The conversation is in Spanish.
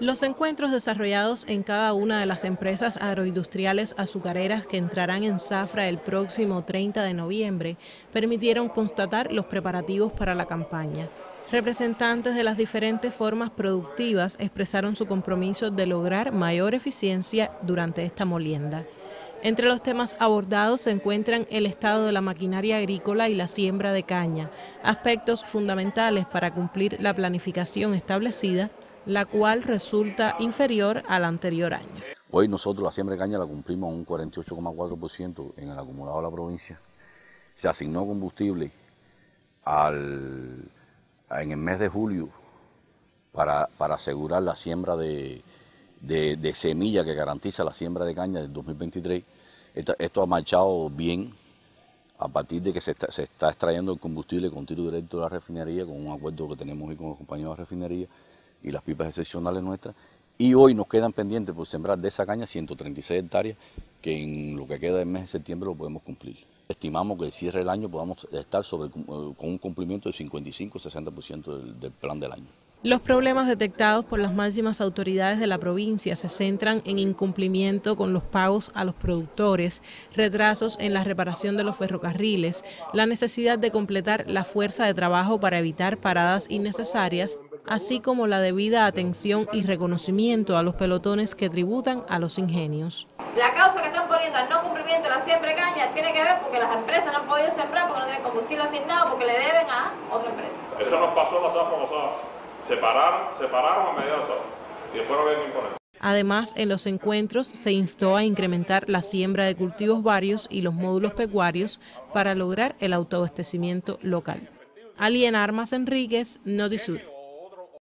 Los encuentros desarrollados en cada una de las empresas agroindustriales azucareras que entrarán en zafra el próximo 30 de noviembre permitieron constatar los preparativos para la campaña. Representantes de las diferentes formas productivas expresaron su compromiso de lograr mayor eficiencia durante esta molienda. Entre los temas abordados se encuentran el estado de la maquinaria agrícola y la siembra de caña, aspectos fundamentales para cumplir la planificación establecida, la cual resulta inferior al anterior año. Hoy nosotros la siembra de caña la cumplimos un 48,4% en el acumulado de la provincia. Se asignó combustible en el mes de julio para asegurar la siembra de semilla que garantiza la siembra de caña del 2023. Esto ha marchado bien a partir de que se está extrayendo el combustible con tiro directo de la refinería, con un acuerdo que tenemos hoy con los compañeros de refinería y las pipas excepcionales nuestras. Y hoy nos quedan pendientes por sembrar de esa caña 136 hectáreas, que en lo que queda del mes de septiembre lo podemos cumplir. Estimamos que el cierre del año podamos estar con un cumplimiento del 55-60% del plan del año. Los problemas detectados por las máximas autoridades de la provincia se centran en incumplimiento con los pagos a los productores, retrasos en la reparación de los ferrocarriles, la necesidad de completar la fuerza de trabajo para evitar paradas innecesarias, así como la debida atención y reconocimiento a los pelotones que tributan a los ingenios. La causa que están poniendo al no cumplimiento de la siembra de caña tiene que ver porque las empresas no han podido sembrar porque no tienen combustible asignado, porque le deben a otra empresa. Eso nos pasó la zafra pasada. Se pararon a mediados y después lo ven imponer. Además, en los encuentros se instó a incrementar la siembra de cultivos varios y los módulos pecuarios para lograr el autoabastecimiento local. Alien Armas Enríquez, NotiSur.